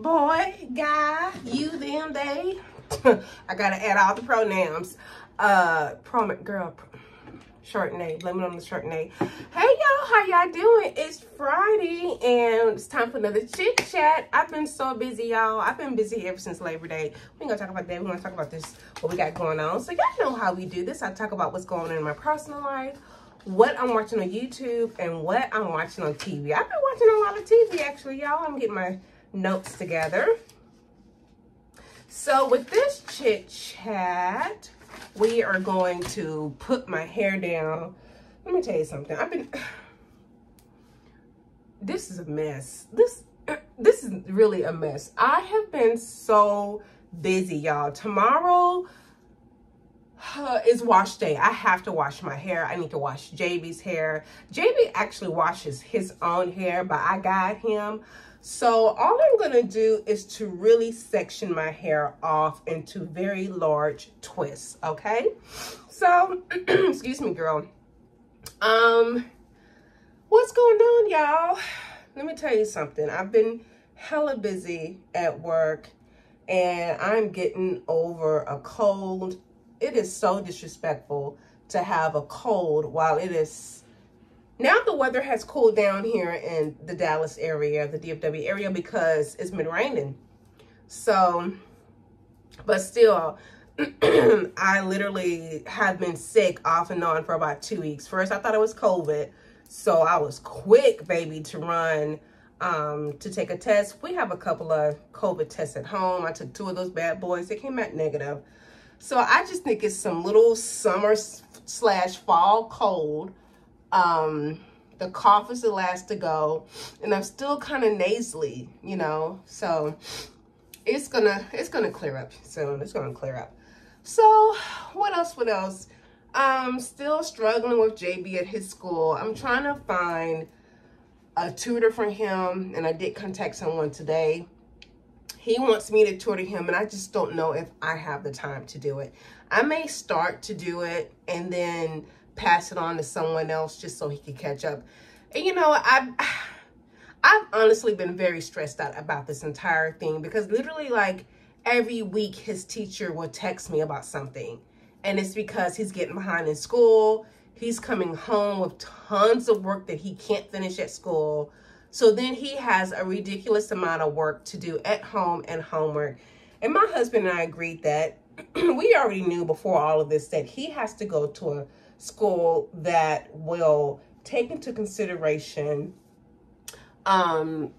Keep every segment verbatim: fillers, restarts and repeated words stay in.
boy, guy, you, them, they. I gotta add all the pronouns. Uh, prom girl, Chardonnay, lemon on the Chardonnay. Hey y'all, how y'all doing? It's Friday and it's time for another chit chat. I've been so busy, y'all. I've been busy ever since Labor Day. We ain't gonna talk about that. We're gonna talk about this, what we got going on. So y'all know how we do this. I talk about what's going on in my personal life, what I'm watching on YouTube, and what I'm watching on T V. I've been watching a lot of T V actually, y'all. I'm getting my notes together. So with this chit chat, we are going to put my hair down. Let me tell you something. I've been, this is a mess. This, this is really a mess. I have been so busy, y'all. Tomorrow uh, is wash day. I have to wash my hair. I need to wash J B's hair. J B actually washes his own hair, but I got him. So all I'm gonna do is to really section my hair off into very large twists, okay? So, excuse me, girl. Um, what's going on, y'all? Let me tell you something. I've been hella busy at work and I'm getting over a cold. It is so disrespectful to have a cold while it is. Now the weather has cooled down here in the Dallas area, the D F W area, because it's been raining. So, but still, I literally have been sick off and on for about two weeks. First, I thought it was COVID, so I was quick, baby, to run um, to take a test. We have a couple of COVID tests at home. I took two of those bad boys. They came out negative. So I just think it's some little summer slash fall cold. Um, the cough is the last to go and I'm still kind of nasally, you know, so it's gonna, it's gonna clear up soon. It's gonna clear up. So what else, what else? Um, still struggling with J B at his school. I'm trying to find a tutor for him and I did contact someone today. He wants me to tutor him and I just don't know if I have the time to do it. I may start to do it and then pass it on to someone else just so he could catch up. And you know, I've, I've honestly been very stressed out about this entire thing because literally like every week his teacher will text me about something. And it's because he's getting behind in school. He's coming home with tons of work that he can't finish at school. So then he has a ridiculous amount of work to do at home and homework. And my husband and I agreed that we already knew before all of this that he has to go to a school that will take into consideration um,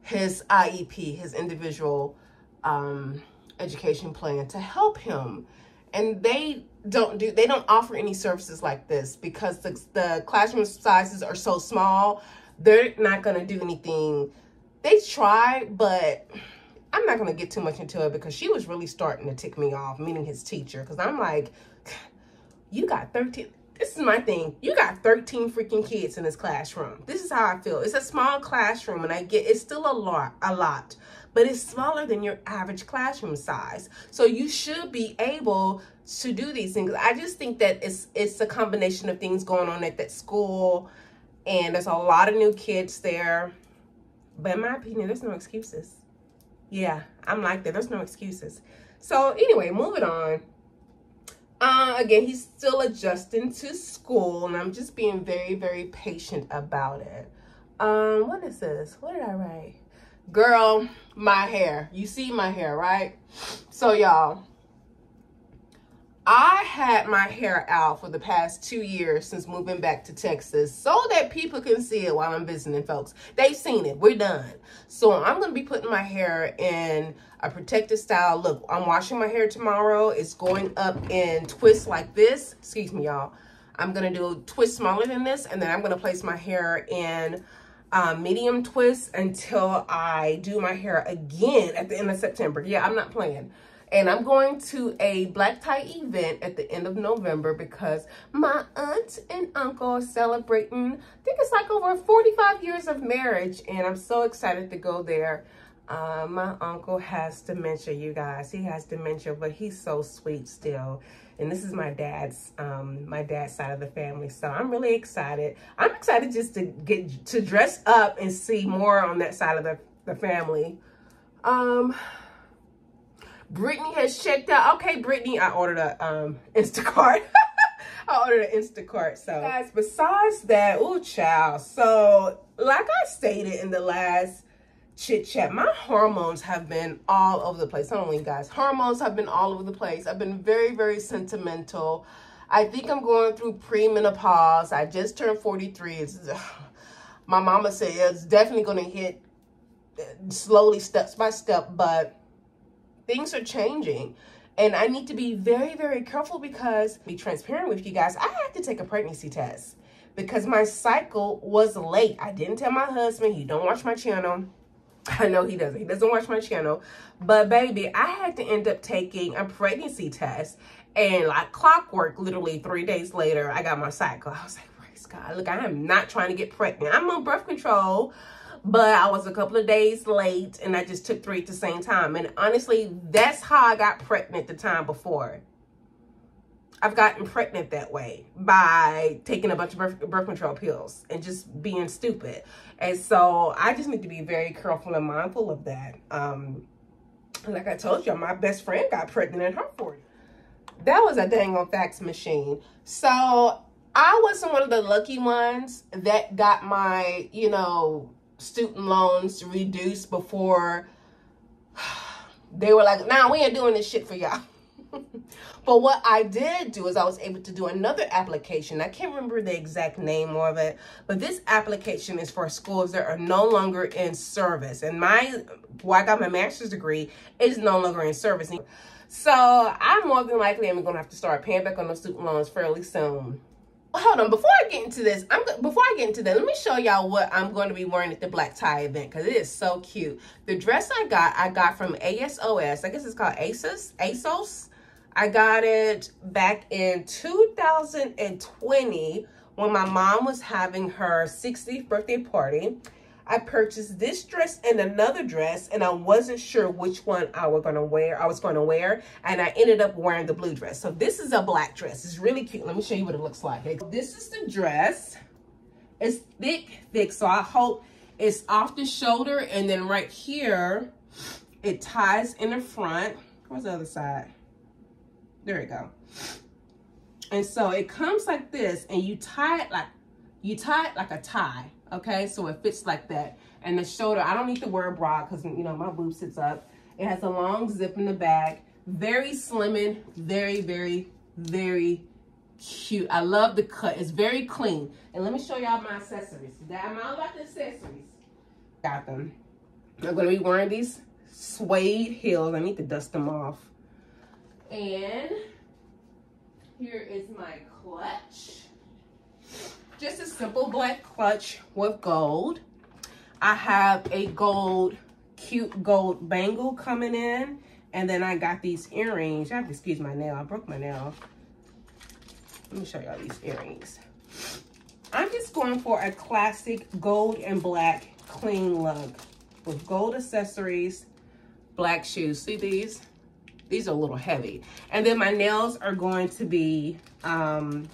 his I E P, his individual um, education plan to help him. And they don't do, they don't offer any services like this because the, the classroom sizes are so small. They're not going to do anything. They try, but I'm not going to get too much into it because she was really starting to tick me off, meaning his teacher, because I'm like, you got thirteen, this is my thing. You got thirteen freaking kids in this classroom. This is how I feel. It's a small classroom and I get, it's still a lot, a lot, but it's smaller than your average classroom size. So you should be able to do these things. I just think that it's, it's a combination of things going on at that school and there's a lot of new kids there. But in my opinion, there's no excuses. Yeah, I'm like that, there's no excuses. So anyway, moving on. Uh, again, he's still adjusting to school, and I'm just being very, very patient about it. Um, what is this? What did I write? Girl, my hair. You see my hair, right? So, y'all, I had my hair out for the past two years since moving back to Texas so that people can see it while I'm visiting folks. They've seen it. We're done. So, I'm going to be putting my hair in a protective style. Look, I'm washing my hair tomorrow. It's going up in twists like this. Excuse me, y'all. I'm going to do a twist smaller than this, and then I'm going to place my hair in uh, medium twists until I do my hair again at the end of September. Yeah, I'm not playing. And I'm going to a black tie event at the end of November because my aunt and uncle are celebrating, I think it's like over forty-five years of marriage, and I'm so excited to go there. Uh, my uncle has dementia, you guys. He has dementia, but he's so sweet still. And this is my dad's, um, my dad's side of the family. So I'm really excited. I'm excited just to get to dress up and see more on that side of the, the family. Um, Brittany has checked out. Okay, Brittany, I ordered a um, Instacart. I ordered an Instacart. So, guys, besides that, ooh, child. So, like I stated in the last chit chat, my hormones have been all over the place. Not only, guys, hormones have been all over the place. I've been very, very sentimental. I think I'm going through premenopause. I just turned forty-three. It's, uh, my mama said it's definitely going to hit slowly, steps by step, but things are changing. And I need to be very, very careful because, to be transparent with you guys, I had to take a pregnancy test because my cycle was late. I didn't tell my husband. He don't watch my channel. I know he doesn't. He doesn't watch my channel. But, baby, I had to end up taking a pregnancy test. And like clockwork, literally three days later, I got my cycle. I was like, praise God. Look, I am not trying to get pregnant. I'm on birth control, but I was a couple of days late and I just took three at the same time. And honestly, that's how I got pregnant the time before. I've gotten pregnant that way by taking a bunch of birth, birth control pills and just being stupid. And so I just need to be very careful and mindful of that. Um, like I told you, my best friend got pregnant in her forties. That was a dang old fax machine. So I wasn't one of the lucky ones that got my, you know, student loans reduced before they were like, nah, we ain't doing this shit for y'all. But what I did do is I was able to do another application. I can't remember the exact name of it, but this application is for schools that are no longer in service. And my, well, I got my master's degree, is no longer in service. So I more than likely am going to have to start paying back on those student loans fairly soon. Hold on, before I get into this, I'm before I get into that, let me show y'all what I'm going to be wearing at the black tie event because it is so cute. The dress I got, I got from ASOS. I guess it's called ASOS. ASOS. I got it back in two thousand twenty when my mom was having her sixtieth birthday party. I purchased this dress and another dress, and I wasn't sure which one I was gonna wear. I was gonna wear, and I ended up wearing the blue dress. So this is a black dress. It's really cute. Let me show you what it looks like. This is the dress. It's thick, thick. So I hope it's off the shoulder, and then right here, it ties in the front. Where's the other side? There you go. And so it comes like this, and you tie it like you tie it like a tie. Okay, so it fits like that. And the shoulder, I don't need to wear a bra because, you know, my boob sits up. It has a long zip in the back. Very slim and very, very, very cute. I love the cut. It's very clean. And let me show y'all my accessories. I'm all about the accessories. Got them. I'm going to be wearing these suede heels. I need to dust them off. And here is my clutch. Just a simple black clutch with gold. I have a gold, cute gold bangle coming in. And then I got these earrings. I have to excuse my nail. I broke my nail. Let me show y'all these earrings. I'm just going for a classic gold and black clean look with gold accessories, black shoes. See these? These are a little heavy. And then my nails are going to be... Um,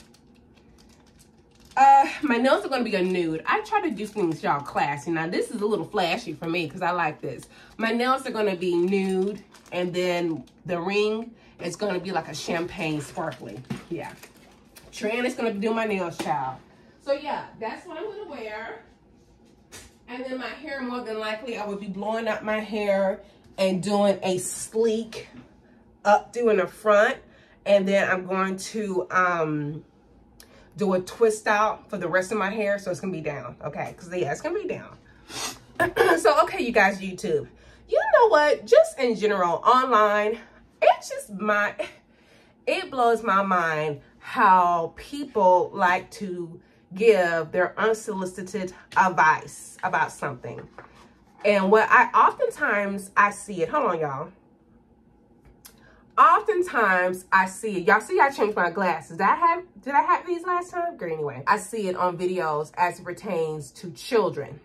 Uh, my nails are going to be a nude. I try to do things, y'all, classy. Now, this is a little flashy for me because I like this. My nails are going to be nude, and then the ring is going to be like a champagne sparkly. Yeah. Tran is going to do my nails, child. So, yeah, that's what I'm going to wear. And then my hair, more than likely, I will be blowing out my hair and doing a sleek updo in the front. And then I'm going to... um. do a twist out for the rest of my hair, so it's gonna be down, okay? Because yeah, it's gonna be down. So, okay, you guys, YouTube. You know what? Just in general, online, it's just my, it blows my mind how people like to give their unsolicited advice about something. And what I oftentimes, I see it, hold on, y'all. Oftentimes, I see it. Y'all see I changed my glasses. Did I, have, did I have these last time? Great, anyway. I see it on videos as it pertains to children.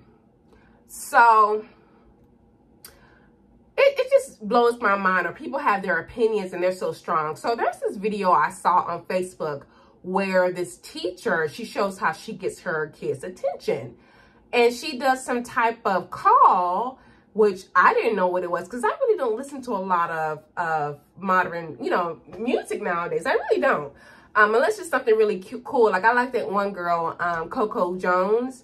So, it, it just blows my mind. Or people have their opinions and they're so strong. So, there's this video I saw on Facebook where this teacher, she shows how she gets her kids' attention. And she does some type of call which I didn't know what it was because I really don't listen to a lot of, of modern, you know, music nowadays. I really don't. Um, unless it's something really cute, cool. Like I like that one girl, um, Coco Jones.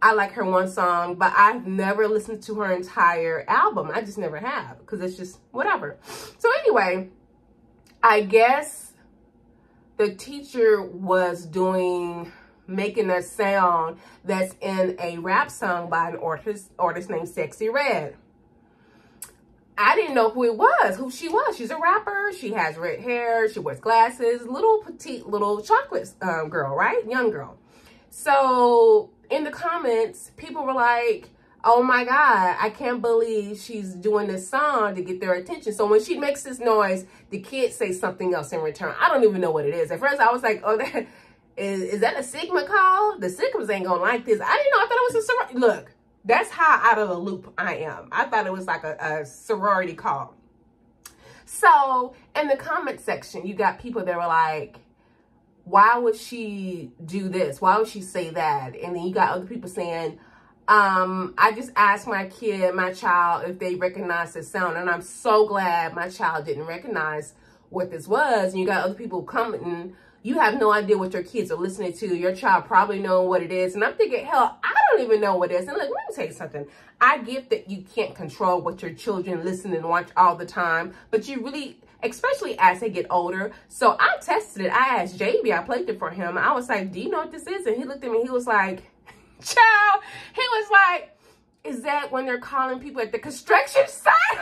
I like her one song, but I've never listened to her entire album. I just never have because it's just whatever. So anyway, I guess the teacher was doing, making a sound that's in a rap song by an artist, artist named Sexy Red. I didn't know who it was, who she was. She's a rapper. She has red hair. She wears glasses. Little petite, little chocolate um, girl, right? Young girl. So in the comments, people were like, oh my God, I can't believe she's doing this song to get their attention. So when she makes this noise, the kids say something else in return. I don't even know what it is. At first I was like, oh, that, is, is that a Sigma call? The Sigmas ain't gonna like this. I didn't know, I thought it was a sorority. Look, that's how out of the loop I am. I thought it was like a, a sorority call. So in the comment section, you got people that were like, why would she do this? Why would she say that? And then you got other people saying, um, I just asked my kid, my child, if they recognize the sound. And I'm so glad my child didn't recognize what this was. And you got other people commenting, you have no idea what your kids are listening to. Your child probably knows what it is. And I'm thinking, hell, I don't even know what it is. And like, let me tell you something. I get that you can't control what your children listen and watch all the time, but you really, especially as they get older. So I tested it. I asked J B, I played it for him. I was like, do you know what this is? And he looked at me, he was like, child, he was like, is that when they're calling people at the construction site?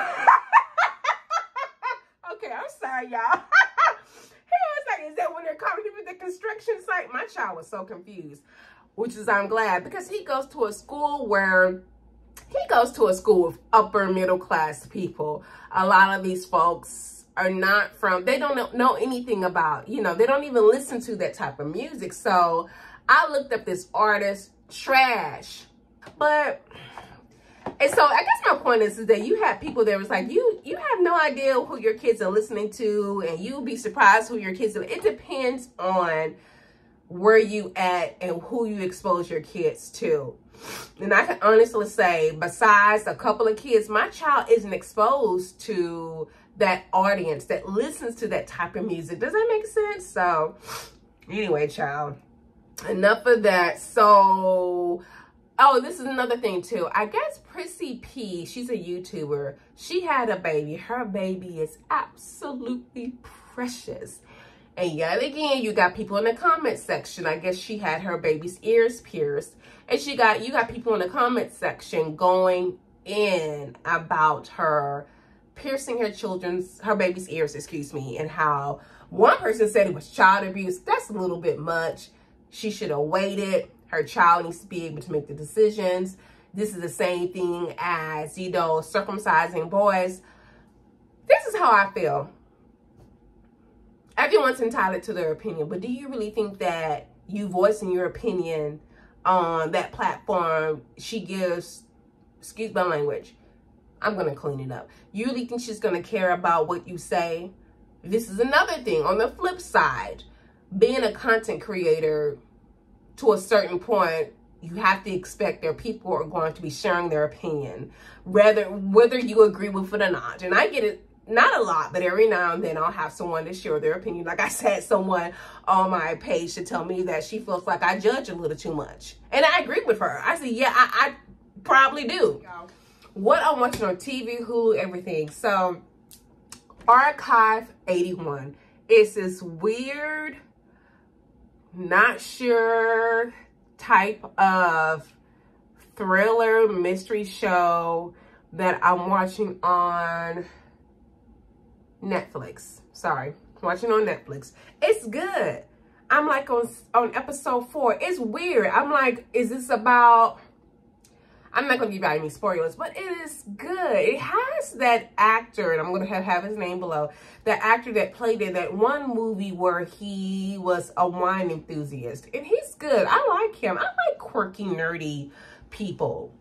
Okay, I'm sorry, y'all. He was like, is that when they're calling people at the construction site? My child was so confused, which is, I'm glad, because he goes to a school where he goes to a school of upper middle class people. A lot of these folks are not from, they don't know anything about, you know, they don't even listen to that type of music. So I looked up this artist, trash. But, and so I guess my point is, is that you have people that was like, you you have no idea who your kids are listening to, and you'll be surprised who your kids are. It depends on where you at and who you expose your kids to. And I can honestly say, besides a couple of kids, my child isn't exposed to that audience that listens to that type of music. Does that make sense? So anyway, child, enough of that. So, oh, this is another thing too. I guess Prissy P, she's a YouTuber. She had a baby. Her baby is absolutely precious. And yet again, you got people in the comment section. I guess she had her baby's ears pierced. And she got, you got people in the comment section going in about her piercing her children's, her baby's ears, excuse me, and how one person said it was child abuse. That's a little bit much. She should have waited. Her child needs to be able to make the decisions. This is the same thing as, you know, circumcising boys. This is how I feel. Everyone's entitled to their opinion, but do you really think that you voicing your opinion on that platform, she gives, excuse my language, I'm going to clean it up. You really think she's going to care about what you say? This is another thing. On the flip side, being a content creator, to a certain point, you have to expect that people are going to be sharing their opinion, whether, whether you agree with it or not. And I get it. Not a lot, but every now and then I'll have someone to share their opinion. Like I said, someone on my page to tell me that she feels like I judge a little too much. And I agree with her. I said, yeah, I, I probably do. What I'm watching on T V, Hulu, everything. So, Archive eighty-one. It's this weird, not sure type of thriller mystery show that I'm watching on Netflix. Sorry, watching on Netflix. It's good. I'm like on, on episode four. It's weird. I'm like, is this about, I'm not going to give out any spoilers, but it is good. It has that actor, and I'm going to have, have his name below, the actor that played in that one movie where he was a wine enthusiast. And he's good. I like him. I like quirky, nerdy people.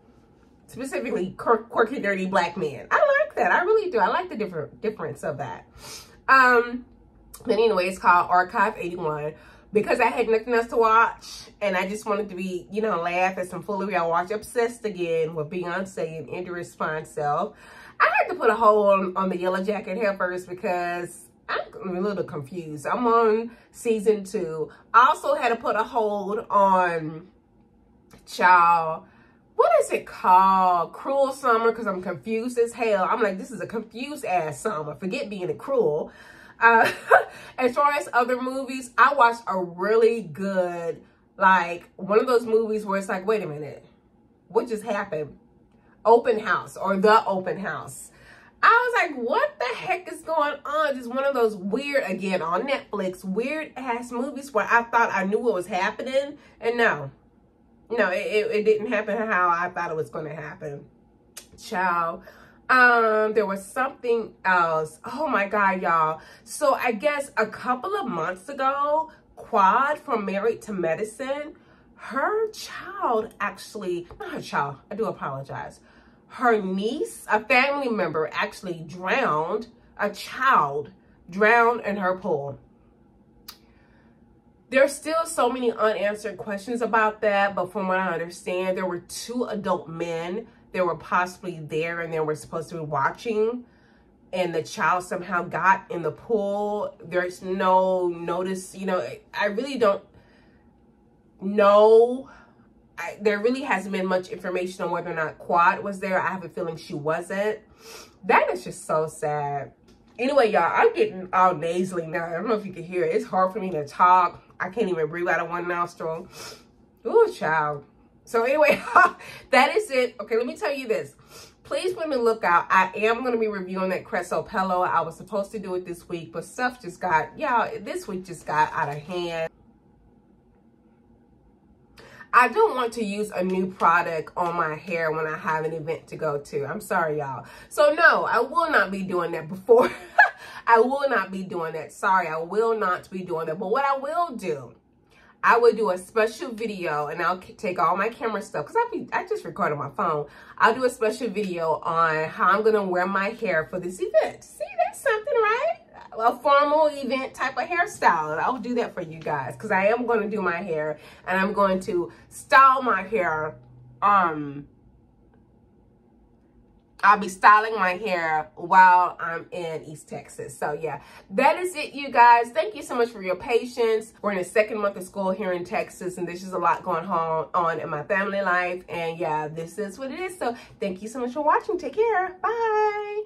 Specifically, quirky, nerdy black men. I like that. I really do. I like the different difference of that. Um, but anyway, it's called Archive eighty-one. because I had nothing else to watch and I just wanted to be, you know, laugh at some foolery, I watched Obsessed again with Beyonce and Idris Fonself. I had to put a hole on, on the Yellow Jacket here first because I'm a little confused. I'm on season two. I also had to put a hold on, child, what is it called? Cruel Summer, because I'm confused as hell. I'm like, this is a confused-ass summer. Forget being a cruel. Uh, as far as other movies, I watched a really good, like, one of those movies where it's like, wait a minute, what just happened? Open House, or The Open House. I was like, what the heck is going on? Just one of those weird, again, on Netflix, weird-ass movies where I thought I knew what was happening, and no. No, it, it, it didn't happen how I thought it was going to happen. Child. Um, there was something else. Oh, my God, y'all. So, I guess a couple of months ago, Quad from Married to Medicine, her child actually, not her child, I do apologize. Her niece, a family member, actually drowned, a child drowned in her pool. There's still so many unanswered questions about that, but from what I understand, there were two adult men that were possibly there and they were supposed to be watching, and the child somehow got in the pool. There's no notice, you know, I really don't know. I, there really hasn't been much information on whether or not Quad was there. I have a feeling she wasn't. That is just so sad. Anyway, y'all, I'm getting all nasally now. I don't know if you can hear it. It's hard for me to talk. I can't even breathe out of one nostril. Ooh, child. So anyway, that is it. Okay, let me tell you this. Please put me look out. I am going to be reviewing that Cresset Pillow. I was supposed to do it this week, but stuff just got, y'all, this week just got out of hand. I don't want to use a new product on my hair when I have an event to go to. I'm sorry, y'all. So, no, I will not be doing that before. I will not be doing that. Sorry, I will not be doing that. But what I will do, I will do a special video, and I'll take all my camera stuff because I be, I just record on my phone. I'll do a special video on how I'm going to wear my hair for this event. See, that's something, right? A formal event type of hairstyle, and I'll do that for you guys because I am going to do my hair, and I'm going to style my hair. Um, I'll be styling my hair while I'm in East Texas. So yeah, that is it, you guys. Thank you so much for your patience. We're in the second month of school here in Texas, and there's just a lot going on in my family life, and yeah, this is what it is. So thank you so much for watching. Take care. Bye.